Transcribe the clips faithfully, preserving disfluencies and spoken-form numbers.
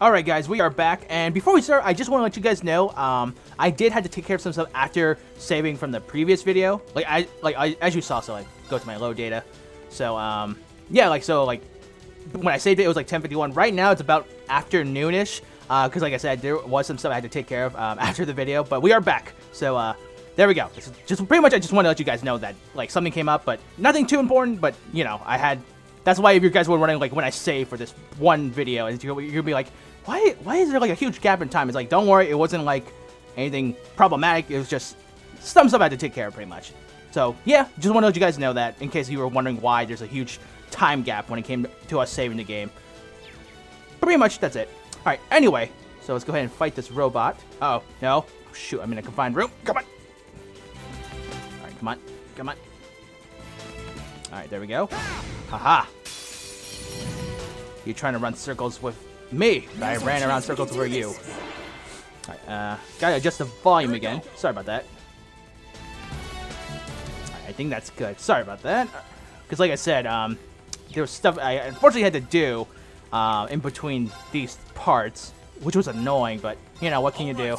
Alright guys, we are back, and before we start, I just want to let you guys know, um, I did have to take care of some stuff after saving from the previous video. Like, I, like, I, as you saw, so, like, go to my load data. So, um, yeah, like, so, like, when I saved it, it was, like, ten fifty-one. Right now, it's about afternoonish, uh, because, like I said, there was some stuff I had to take care of, um, after the video, but we are back. So, uh, there we go. It's just, pretty much, I just want to let you guys know that, like, something came up, but nothing too important, but, you know, I had... That's why if you guys were running, like, when I save for this one video, and you're going to be like, why why is there, like, a huge gap in time? It's like, don't worry, it wasn't, like, anything problematic. It was just some stuff I had to take care of, pretty much. So, yeah, just want to let you guys know that, in case you were wondering why there's a huge time gap when it came to us saving the game. Pretty much, that's it. All right, anyway, so let's go ahead and fight this robot. Uh-oh, no. Oh, shoot, I'm in a confined room. Come on. All right, come on. Come on. All right, there we go. Haha. You're trying to run circles with me. I ran around circles over you. Alright, uh, gotta adjust the volume again. Sorry about that. I think that's good. Sorry about that. Because like I said, um, there was stuff I unfortunately had to do uh, in between these parts, which was annoying, but you know, what can you do?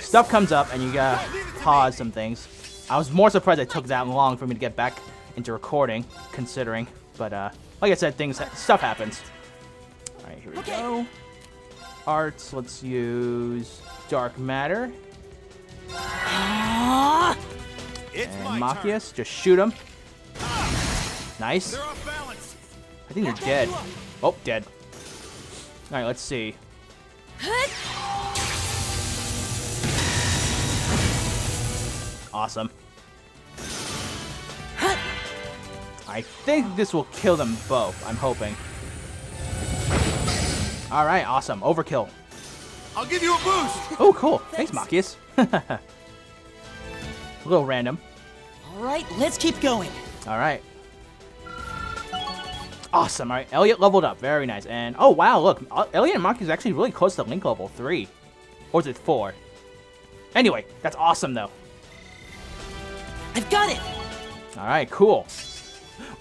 Stuff comes up and you gotta pause some things. I was more surprised it took that long for me to get back into recording, considering, but uh, like I said, things ha stuff happens. All right, here we go. Arts. Let's use dark matter. It's and Machias, just shoot him. Nice. I think they're dead. Oh, dead. All right, let's see. Awesome. I think this will kill them both, I'm hoping. All right, awesome. Overkill. I'll give you a boost. Oh, cool. Thanks, Machias. A little random. All right, let's keep going. All right. Awesome. All right, Elliot leveled up. Very nice. And, oh, wow, look. Elliot and Machias are actually really close to Link level three. Or is it four? Anyway, that's awesome, though. I've got it. All right, cool.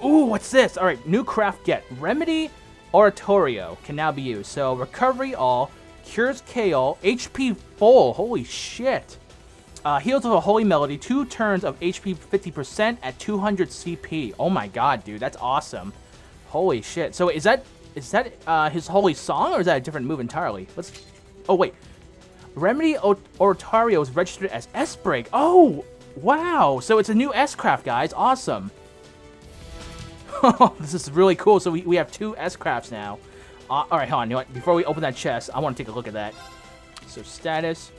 Ooh, what's this? All right, new craft get. Remedy Oratorio can now be used. So, recovery all, cures K O, H P full. Holy shit. Uh, heals with a holy melody, two turns of H P fifty percent at two hundred C P. Oh my god, dude, that's awesome. Holy shit. So, is that is that uh, his holy song, or is that a different move entirely? Let's. Oh, wait. Remedy Oratorio is registered as S-Break. Oh, wow. So, it's a new S-Craft, guys. Awesome. This is really cool. So we, we have two S-Crafts now. Uh, all right, hold on. You know what? Before we open that chest, I want to take a look at that. So status.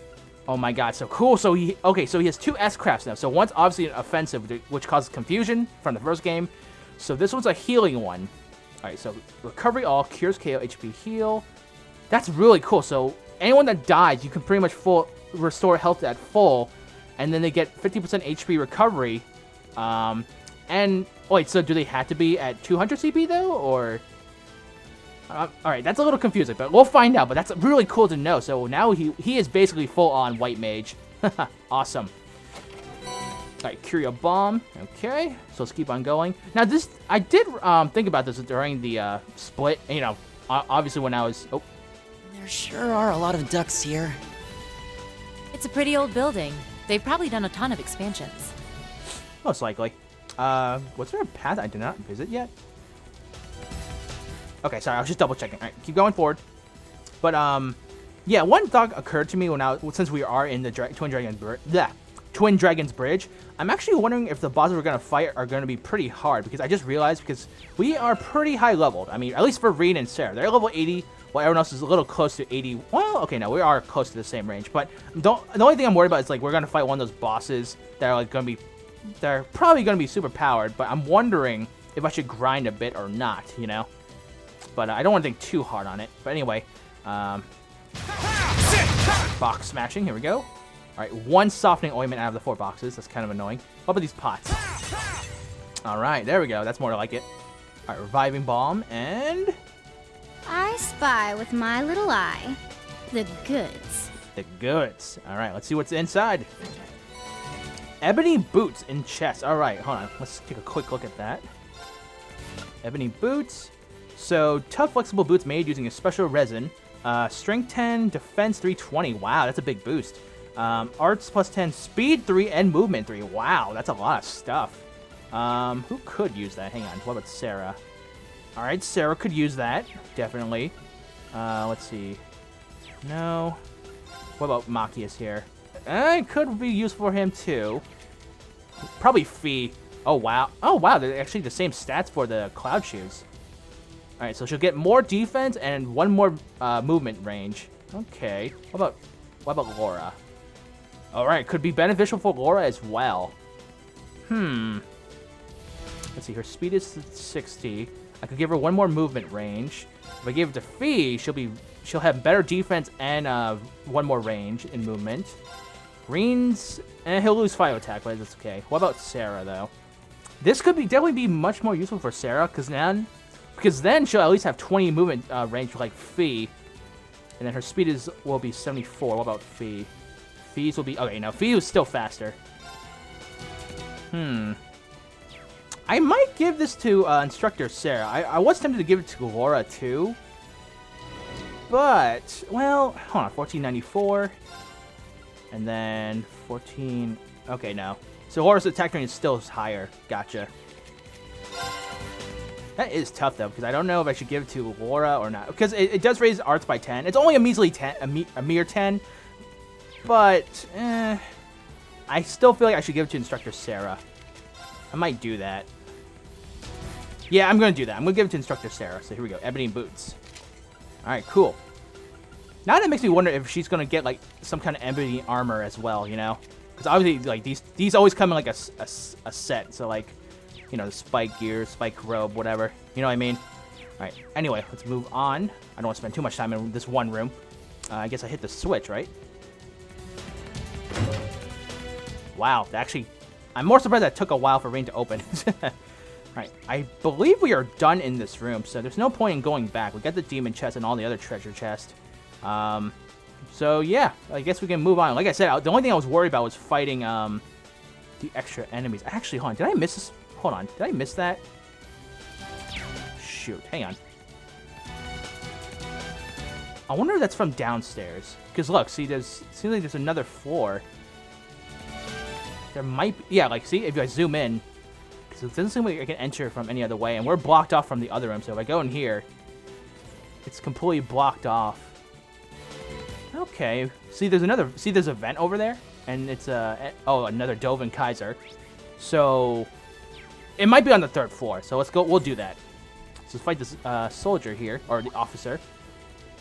Oh my god, so cool. So he okay. So he has two S-Crafts now. So one's obviously an offensive, which causes confusion from the first game. So this one's a healing one. All right. So recovery all cures K O, H P heal. That's really cool. So anyone that dies, you can pretty much full restore health at full, and then they get fifty percent H P recovery. Um, and wait, so do they have to be at two hundred C P though, or? Uh, all right, that's a little confusing, but we'll find out. But that's really cool to know. So now he he is basically full on white mage. Awesome. All right, Curio Bomb. Okay, so let's keep on going. Now this, I did um, think about this during the uh, split. You know, obviously when I was. Oh. There sure are a lot of ducks here. It's a pretty old building. They've probably done a ton of expansions. Most likely. Uh, was there a path I did not visit yet? Okay, sorry, I was just double checking. All right, keep going forward. But um, yeah, one thought occurred to me when I since we are in the Dra Twin Dragons Bridge. Yeah, Twin Dragons Bridge. I'm actually wondering if the bosses we're gonna fight are gonna be pretty hard, because I just realized because we are pretty high leveled. I mean, at least for Reed and Sarah, they're level eighty. Well, everyone else is a little close to eighty. Well, okay, no, we are close to the same range. But don't. The only thing I'm worried about is like we're gonna fight one of those bosses that are like gonna be. They're probably going to be super powered, but I'm wondering if I should grind a bit or not, you know? But uh, I don't want to think too hard on it. But anyway, um, box smashing. Here we go. All right, one softening ointment out of the four boxes. That's kind of annoying. What about these pots? All right, there we go. That's more like it. All right, reviving bomb and... I spy with my little eye the goods. The goods. All right, let's see what's inside. Ebony boots in chest. All right, hold on. Let's take a quick look at that. Ebony boots. So, tough, flexible boots made using a special resin. Uh, strength ten, defense three twenty. Wow, that's a big boost. Um, arts plus ten, speed three, and movement three. Wow, that's a lot of stuff. Um, who could use that? Hang on, what about Sarah? All right, Sarah could use that, definitely. Uh, let's see. No. What about Machias here? Uh, it could be useful for him, too. Probably Fee. Oh, wow. Oh, wow, they're actually the same stats for the Cloud Shoes. All right, so she'll get more defense and one more uh, movement range. Okay. What about, what about Laura? All right, could be beneficial for Laura as well. Hmm. Let's see, her speed is sixty. I could give her one more movement range. If I give it to Fee, she'll be she'll have better defense and uh, one more range in movement. Green's, and eh, he'll lose fire attack, but that's okay. What about Sarah though? This could be definitely be much more useful for Sarah, because then because then she'll at least have twenty movement uh, range like Fee, and then her speed is will be seventy-four. What about Fee? Fees will be okay. No, Fee is still faster. Hmm. I might give this to uh, Instructor Sarah. I, I was tempted to give it to Laura too, but well, hold on. fourteen ninety-four, and then fourteen. Okay, no. So Laura's attack range is still higher. Gotcha. That is tough though, because I don't know if I should give it to Laura or not. Because it, it does raise arts by ten. It's only a measly ten, a, me, a mere ten. But, eh, I still feel like I should give it to Instructor Sarah. I might do that. Yeah, I'm going to do that. I'm going to give it to Instructor Sarah. So here we go. Ebony Boots. All right, cool. Now that makes me wonder if she's going to get, like, some kind of ebony armor as well, you know? Because obviously, like, these these always come in, like, a, a, a set. So, like, you know, the spike gear, spike robe, whatever. You know what I mean? All right. Anyway, let's move on. I don't want to spend too much time in this one room. Uh, I guess I hit the switch, right? Wow, actually, I'm more surprised that took a while for Rain to open. Alright, I believe we are done in this room, so there's no point in going back. We got the demon chest and all the other treasure chest. Um, so yeah, I guess we can move on. Like I said, I, the only thing I was worried about was fighting um, the extra enemies. Actually, hold on, did I miss this? Hold on, did I miss that? Shoot, hang on. I wonder if that's from downstairs. Because look, see, there's, it seems like there's another floor. There might be, yeah, like, see, if I zoom in, because it doesn't seem like I can enter from any other way, and we're blocked off from the other room, so if I go in here, it's completely blocked off. Okay, see, there's another, see, there's a vent over there, and it's, uh, oh, another Dovin Kaiser. So, it might be on the third floor, so let's go, we'll do that. So let's fight this, uh, soldier here, or the officer.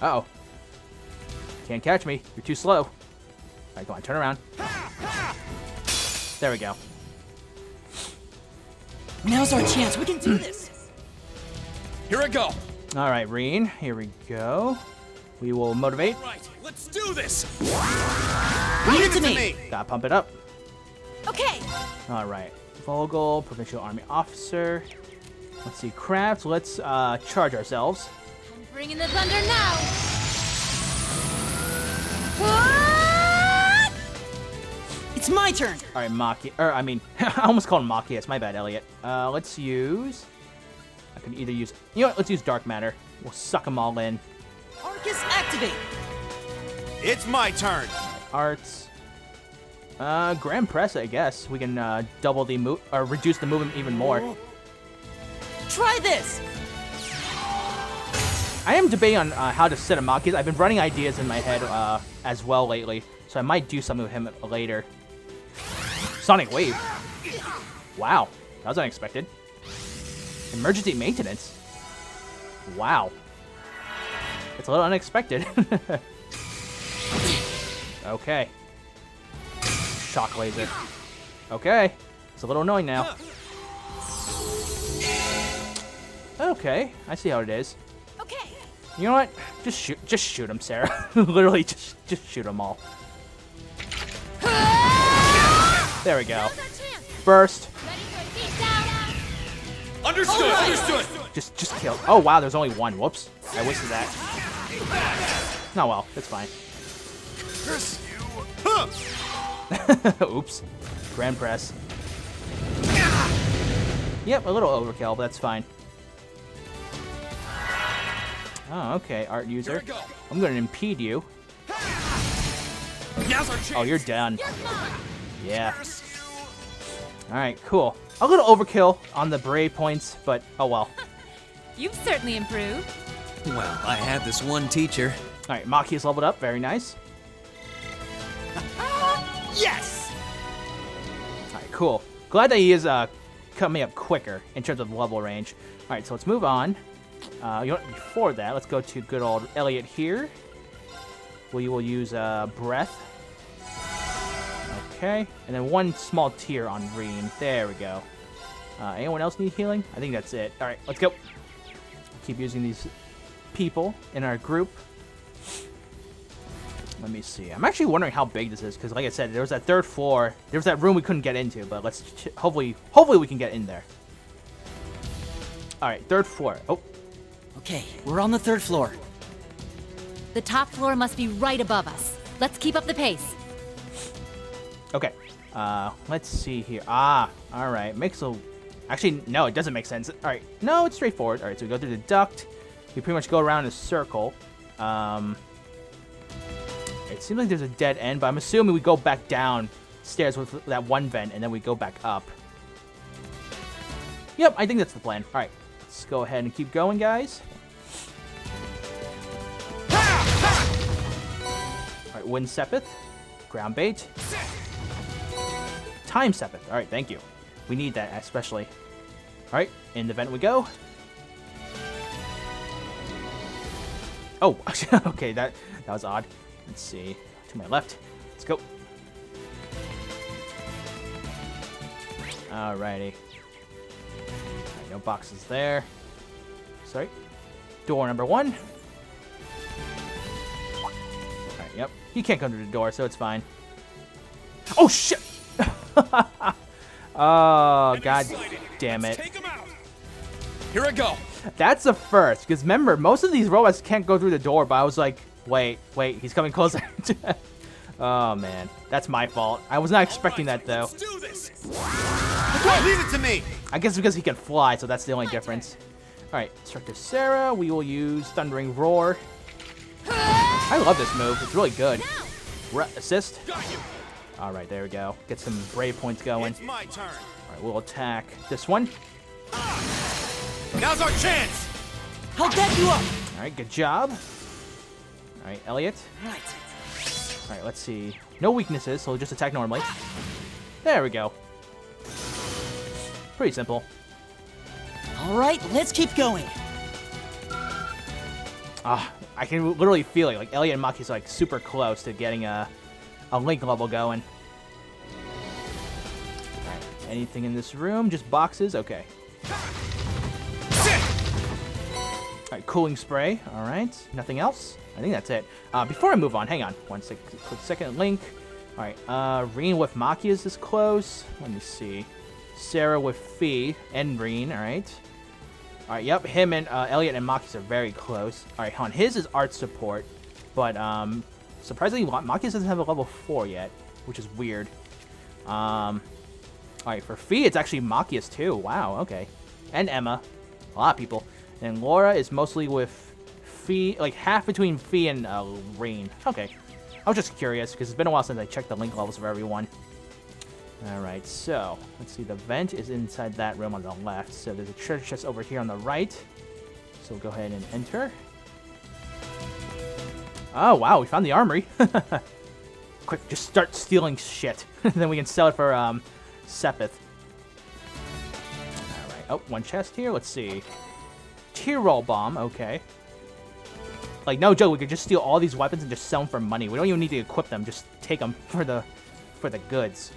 Uh-oh. Can't catch me, you're too slow. All right, go on, turn around. There we go. Now's our chance. We can do this. Here I go. All right, Reen. Here we go. We will motivate. All right, let's do this. Leave it to me. Gotta pump it up. Okay. All right. Vogel, provincial army officer. Let's see, crafts. Let's uh, charge ourselves. I'm bringing the thunder now. Whoa! It's my turn! Alright, Maki. Or, I mean, I almost called him Machias. My bad, Elliot. Uh, let's use. I can either use. You know what? Let's use Dark Matter. We'll suck them all in. Arcus, activate! It's my turn! Arts. Uh, Grand Press, I guess. We can, uh, double the move. Or reduce the movement even more. Whoa. Try this! I am debating on uh, how to set a Machias. I've been running ideas in my head, uh, as well lately. So I might do something with him later. Sonic Wave. Wow, that was unexpected. Emergency maintenance. Wow. It's a little unexpected. Okay. Shock laser. Okay. It's a little annoying now. Okay, I see how it is. Okay. You know what? Just shoot just shoot him, Sarah. Literally just just shoot them all. There we go. Burst. Understood. Understood. Just, just kill. Oh wow, there's only one. Whoops. I wasted that. No, oh, well, it's fine. Oops. Grand press. Yep, a little overkill, but that's fine. Oh, okay, art user. Go. I'm going to impede you. Oh, you're done. Yeah. Alright, cool. A little overkill on the brave points, but oh well. You've certainly improved. Well, I had this one teacher. Alright, Maki's leveled up. Very nice. Yes! Alright, cool. Glad that he is uh, coming up quicker in terms of level range. Alright, so let's move on. Uh, you know, before that, let's go to good old Elliot here. We will use uh, Breath. Okay, and then one small tier on Reem. There we go. Uh, anyone else need healing? I think that's it. Alright, let's go. Keep using these people in our group. Let me see. I'm actually wondering how big this is, because like I said, there was that third floor. There was that room we couldn't get into, but let's ch hopefully, hopefully we can get in there. Alright, third floor. Oh. Okay, we're on the third floor. The top floor must be right above us. Let's keep up the pace. Okay. Uh, let's see here. Ah, all right. Makes a... Actually, no, it doesn't make sense. All right. No, it's straightforward. All right, so we go through the duct. We pretty much go around in a circle. Um, it seems like there's a dead end, but I'm assuming we go back downstairs with that one vent, and then we go back up. Yep, I think that's the plan. All right. Let's go ahead and keep going, guys. Alright, Wind Sepeth. Ground Bait. Time Sepeth. Alright, thank you. We need that, especially. Alright, in the vent we go. Oh, okay, that that was odd. Let's see. To my left. Let's go. Alrighty. Alright, no boxes there. Sorry. Door number one. Yep. He can't come to the door, so it's fine. Oh, shit! Oh, god damn it. Here I go. That's the first, because remember, most of these robots can't go through the door, but I was like, wait, wait, he's coming closer. Oh, man. That's my fault. I was not expecting that, though. Leave it to me. I guess because he can fly, so that's the only difference. All right, Instructor Sarah, we will use Thundering Roar. I love this move. It's really good. Re assist. All right, there we go. Get some brave points going. All right, we'll attack this one. Now's our chance. I'll get you up. All right, good job. All right, Elliot. Right. All right, let's see. No weaknesses, so we'll just attack normally. There we go. Pretty simple. All right, let's keep going. Ah, I can literally feel it. Like, Elliot and Maki's, like, super close to getting a, a Link level going. Alright, anything in this room? Just boxes? Okay. Alright, Cooling Spray. Alright, nothing else? I think that's it. Uh, before I move on, hang on. One sec quick second, Link. Alright, uh, Reen with Maki is this close. Let me see. Sarah with Fee and Reen, alright. Alright, yep, him and uh, Elliot and Maki's are very close. Alright, hon, his is art support, but um, surprisingly, Maki's doesn't have a level four yet, which is weird. Um, Alright, for Fee, it's actually Maki's too. Wow, okay. And Emma. A lot of people. And Laura is mostly with Fee, like half between Fee and uh, Rain. Okay. I was just curious, because it's been a while since I checked the link levels for everyone. Alright, so, let's see, the vent is inside that room on the left, so there's a treasure chest over here on the right, so we'll go ahead and enter. Oh, wow, we found the armory. Quick, just start stealing shit, then we can sell it for, um, Sepeth. Alright, oh, one chest here, let's see. Tear roll bomb, okay. Like, no joke, we could just steal all these weapons and just sell them for money. We don't even need to equip them, just take them for the, for the goods.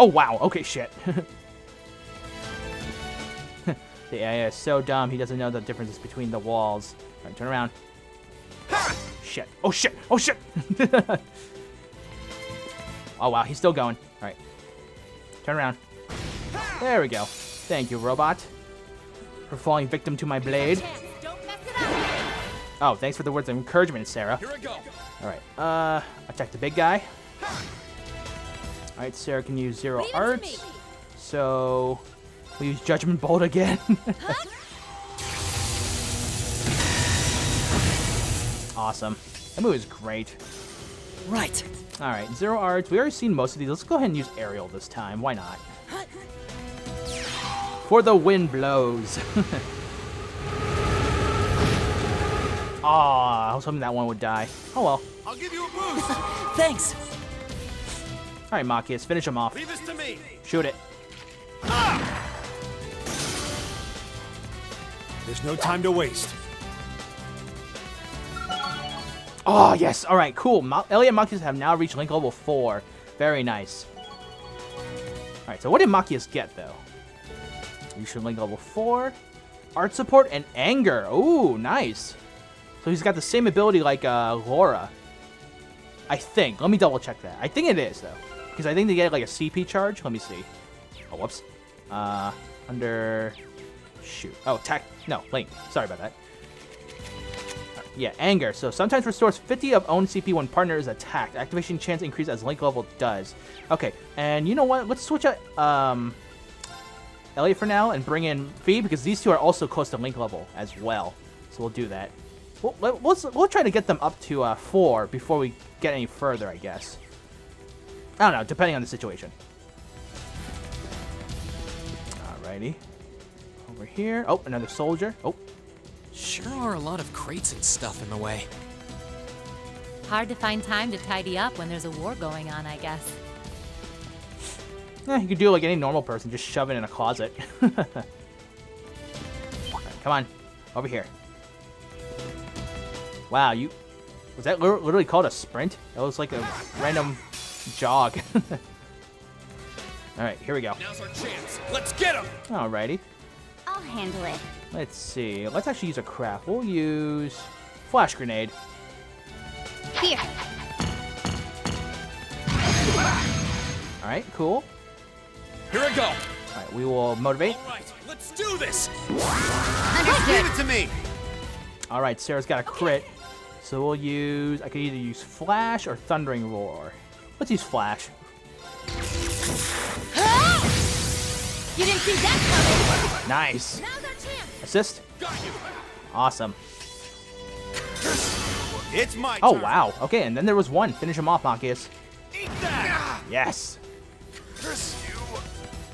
Oh, wow. Okay, shit. The A I is so dumb, he doesn't know the differences between the walls. All right, turn around. Shit. Oh, shit. Oh, shit. Oh, wow. He's still going. All right. Turn around. There we go. Thank you, robot, for falling victim to my blade. Oh, thanks for the words of encouragement, Sarah. Here we go. All right. Uh, attack the big guy. Alright, Sarah can use zero art, so we use Judgment Bolt again. Huh? awesome. That move is great. Right. All right, zero arts. We already seen most of these. Let's go ahead and use aerial this time. Why not? For the wind blows. Aw, I was hoping that one would die. Oh well. I'll give you a boost. Thanks. All right, Machias, finish him off. Leave this to me. Shoot it. Ah! There's no time to waste. Oh, yes. All right, cool. Ma Elliot and Machias have now reached Link level four. Very nice. All right, so what did Machias get, though? You should Link level four. Art support and anger. Ooh, nice. So he's got the same ability like uh, Laura. I think. Let me double check that. I think it is, though. Because I think they get like a C P charge. Let me see. Oh, whoops. Uh, under... Shoot. Oh, attack. No, Link. Sorry about that. Right. Yeah, anger. So sometimes restores fifty of own C P when partner is attacked. Activation chance increases as Link level does. Okay, and you know what? Let's switch out um, Elliot for now and bring in Fee, because these two are also close to Link level as well. So we'll do that. We'll, let's, we'll try to get them up to uh, four before we get any further, I guess. I don't know, depending on the situation. Alrighty. Over here. Oh, another soldier. Oh. Sure are a lot of crates and stuff in the way. Hard to find time to tidy up when there's a war going on, I guess. Yeah, you could do like any normal person, just shove it in a closet. Right, come on. Over here. Wow, you... Was that literally called a sprint? That was like a random jog. Alright, here we go. Now's our chance. Let's get him! Alrighty. I'll handle it. Let's see. Let's actually use a craft. We'll use... Flash grenade. Here. Alright, cool. Here I go. Alright, we will motivate. Alright, let's do this! Understood. Give it to me! Alright, Sarah's got a crit. Okay. So we'll use... I could either use Flash or Thundering Roar. Let's use Flash. Ah! You didn't see that coming! Nice. Assist. Awesome. It's my oh, turn. Wow. Okay, and then there was one. Finish him off, Machias. Eat that! Yes.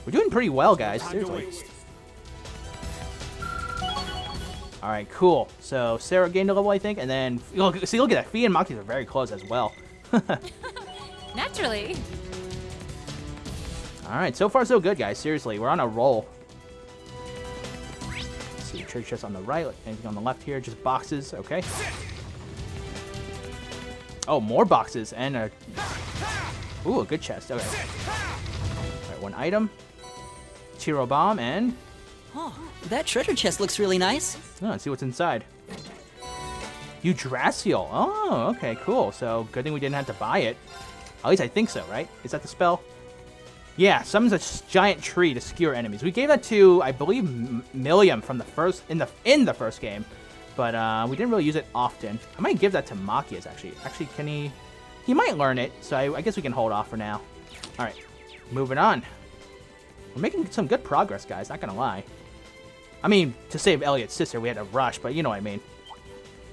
We're doing pretty well, guys. Seriously. All right, cool. So Sarah gained a level, I think, and then look, see, look at that. Fee and Machias are very close as well. Naturally. All right, so far so good, guys. Seriously, we're on a roll. Let's see, treasure chest on the right. Anything on the left here? Just boxes. Okay. Oh, more boxes and a. Ooh, a good chest. Okay. All right, one item. Tiro bomb and. Oh, that treasure chest looks really nice. Oh, let's see what's inside. Eudrasiel. Oh, okay, cool. So, good thing we didn't have to buy it. At least I think so, right? Is that the spell? Yeah, summons a giant tree to skewer enemies. We gave that to, I believe, Milliam from the first in the in the first game, but uh, we didn't really use it often. I might give that to Machias actually. Actually, can he? He might learn it, so I, I guess we can hold off for now. All right, moving on. We're making some good progress, guys. Not gonna lie. I mean, to save Elliot's sister, we had to rush, but you know what I mean.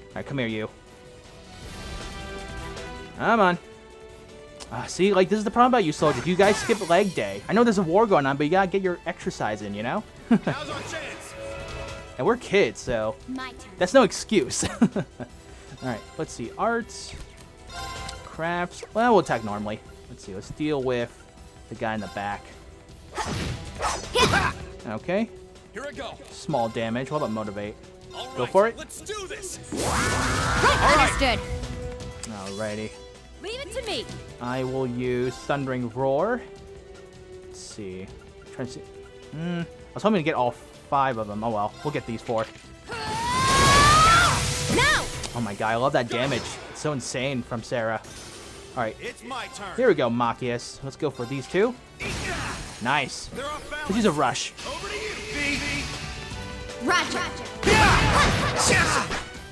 All right, come here, you. Come on. Uh, see, like, this is the problem about you soldiers. You guys skip leg day. I know there's a war going on, but you gotta get your exercise in, you know? Now's our chance. And we're kids, so that's no excuse. All right, let's see. Arts, crafts. Well, we'll attack normally. Let's see. Let's deal with the guy in the back. Okay. Here I go. Small damage. What about motivate? All right, go for it. Let's do this. Right, understood. Alrighty. Leave it to me. I will use Thundering Roar. Let's see. I'm trying to see. Mm, I was hoping to get all five of them. Oh well. We'll get these four. No! Oh my god, I love that damage. It's so insane from Sarah. Alright. It's my turn. Here we go, Machias. Let's go for these two. Nice. Let's use a rush. Over to you. Roger.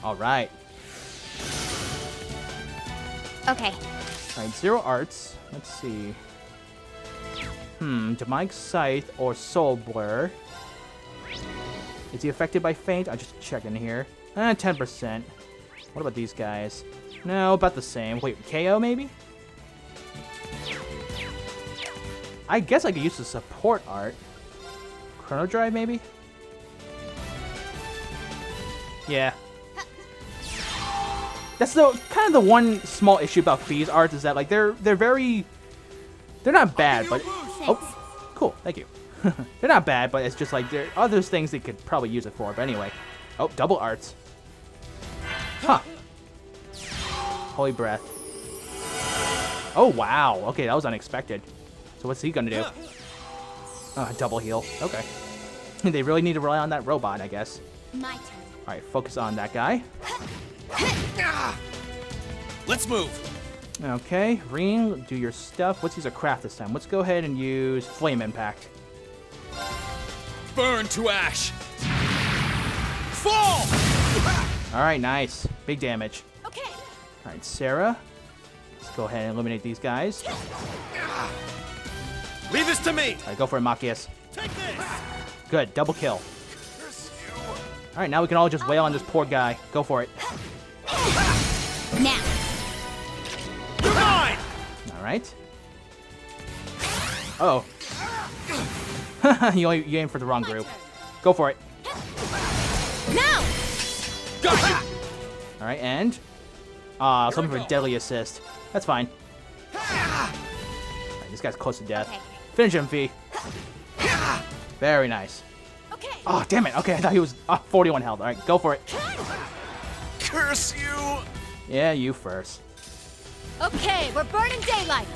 All right. Okay. All right, zero arts. Let's see. Hmm, Demonic Scythe or Soul Blur. Is he affected by Faint? I'll just check in here. Eh, ten percent. What about these guys? No, about the same. Wait, K O maybe? I guess I could use the support art. Chrono Drive maybe? Yeah. That's the kind of the one small issue about Fee's arts is that like they're they're very they're not bad, but oh cool, thank you. They're not bad, but it's just like there are other things they could probably use it for, but anyway. Oh, double arts. Huh. Holy breath. Oh wow, okay, that was unexpected. So what's he gonna do? Uh, double heal. Okay. They really need to rely on that robot, I guess. Alright, focus on that guy. Let's move. Okay, Ring, do your stuff. Let's use a craft this time. Let's go ahead and use Flame Impact. Burn to ash. Fall. All right, nice. Big damage. Okay. All right, Sarah. Let's go ahead and eliminate these guys. Leave this to me. All right, go for it, Machias. Take this. Good, double kill. All right, now we can all just wail on this poor guy. Go for it. Now. You're mine. All right. Uh oh. you, only, you aimed for the wrong group. Go for it. No. Gotcha. All right, and ah, uh, something for a deadly assist. That's fine. Right, this guy's close to death. Okay. Finish him, V. Very nice. Okay. Oh damn it. Okay, I thought he was uh, forty-one health. All right, go for it. Curse you. Yeah, you first. Okay, we're burning daylight.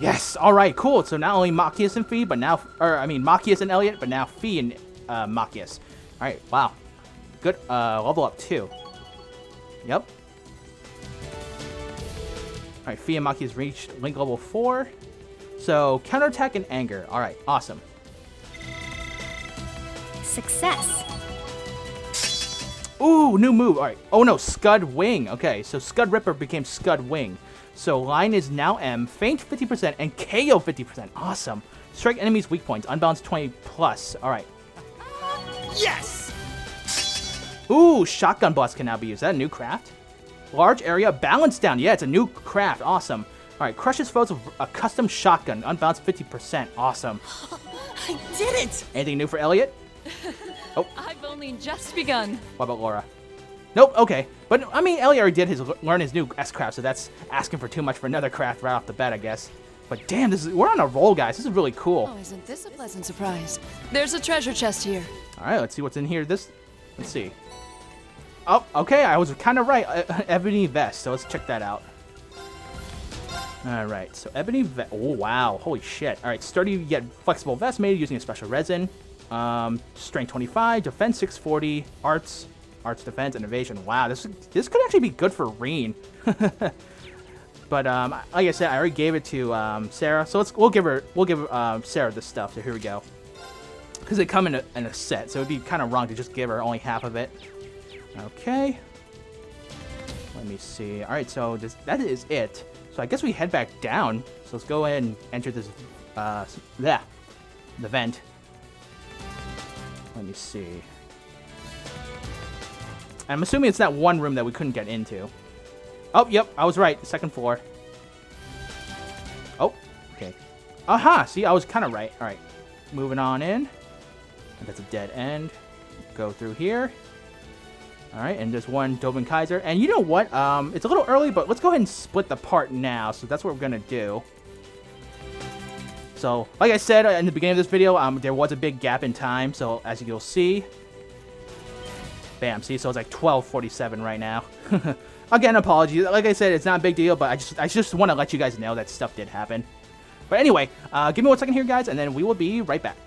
Yes. All right. Cool. So not only Machias and Fee, but now, or I mean Machias and Elliot, but now Fee and uh, Machias. All right. Wow. Good. Uh, level up too. Yep. All right. Fee and Machias reached link level four. So counterattack and anger. All right. Awesome. Success. Ooh, new move. All right. Oh, no. Scud Wing. Okay. So Scud Ripper became Scud Wing. So line is now M. Feint fifty percent and K O fifty percent. Awesome. Strike enemies weak points. Unbalanced twenty plus. All right. Yes! Ooh, Shotgun Blast can now be used. Is that a new craft? Large area. Balance down. Yeah, it's a new craft. Awesome. All right. Crushes foes with a custom shotgun. Unbalanced fifty percent. Awesome. I did it! Anything new for Elliot? Oh. I've only just begun. What about Laura? Nope, okay. But, I mean, Elliot already did his, learn his new S-Craft, so that's asking for too much for another craft right off the bat, I guess. But damn, this is, we're on a roll, guys. This is really cool. Oh, isn't this a pleasant surprise? There's a treasure chest here. All right, let's see what's in here. This, let's see. Oh, okay, I was kind of right. Uh, Ebony Vest, so let's check that out. All right, so Ebony Vest. Oh, wow, holy shit. All right, sturdy yet flexible vest made using a special resin. Um, strength twenty-five, defense six forty, arts, arts defense, innovation. Wow, this this could actually be good for Reen. But um, like I said, I already gave it to um, Sarah, so let's we'll give her we'll give uh, Sarah this stuff. So here we go, because they come in a, in a set, so it'd be kind of wrong to just give her only half of it. Okay, let me see. All right, so this, that is it. So I guess we head back down. So let's go ahead and enter this uh, bleh, the vent. Let me see. I'm assuming it's that one room that we couldn't get into. Oh, yep, I was right. Second floor. Oh, okay. Aha, see, I was kind of right. All right, moving on in. That's a dead end. Go through here. All right, and there's one Dovin Kaiser. And you know what? Um, it's a little early, but let's go ahead and split the part now. So that's what we're going to do. So, like I said in the beginning of this video, um, there was a big gap in time. So, as you'll see, bam, see, so it's like twelve forty-seven right now. Again, apologies. Like I said, it's not a big deal, but I just, I just want to let you guys know that stuff did happen. But anyway, uh, give me one second here, guys, and then we will be right back.